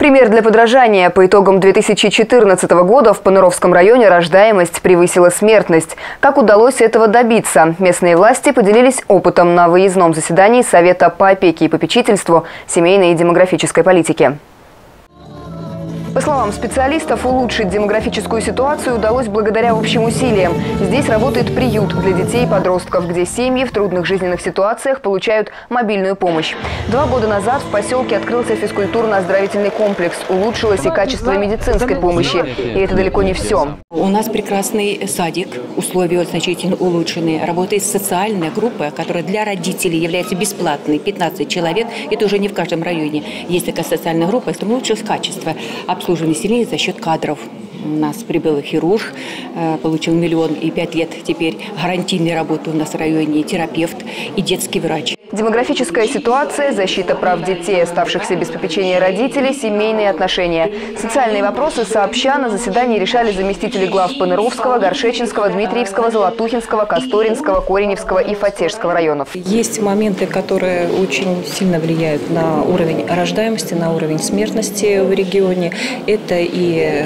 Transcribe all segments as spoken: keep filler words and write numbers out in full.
Пример для подражания. По итогам две тысячи четырнадцатого года в Поныровском районе рождаемость превысила смертность. Как удалось этого добиться? Местные власти поделились опытом на выездном заседании Совета по опеке и попечительству, семейной и демографической политики. По словам специалистов, улучшить демографическую ситуацию удалось благодаря общим усилиям. Здесь работает приют для детей и подростков, где семьи в трудных жизненных ситуациях получают мобильную помощь. Два года назад в поселке открылся физкультурно-оздоровительный комплекс. Улучшилось и качество медицинской помощи. И это далеко не все. У нас прекрасный садик, условия значительно улучшены. Работает социальная группа, которая для родителей является бесплатной. пятнадцать человек, это уже не в каждом районе. Есть такая социальная группа, это улучшилось качество. Обслуживание населения за счет кадров. У нас прибыл хирург, получил миллион и пять лет теперь гарантийной работы у нас в районе, терапевт и детский врач. Демографическая ситуация, защита прав детей, оставшихся без попечения родителей, семейные отношения. Социальные вопросы сообща на заседании решали заместители глав Поныровского, Горшечинского, Дмитриевского, Золотухинского, Касторинского, Кореневского и Фатежского районов. Есть моменты, которые очень сильно влияют на уровень рождаемости, на уровень смертности в регионе. Это и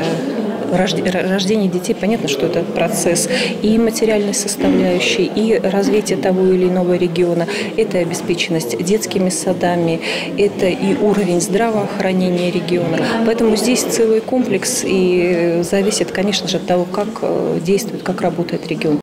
рождение детей, понятно, что это процесс и материальной составляющей, и развитие того или иного региона. Это обеспеченность детскими садами, это и уровень здравоохранения региона. Поэтому здесь целый комплекс и зависит, конечно же, от того, как действует, как работает регион.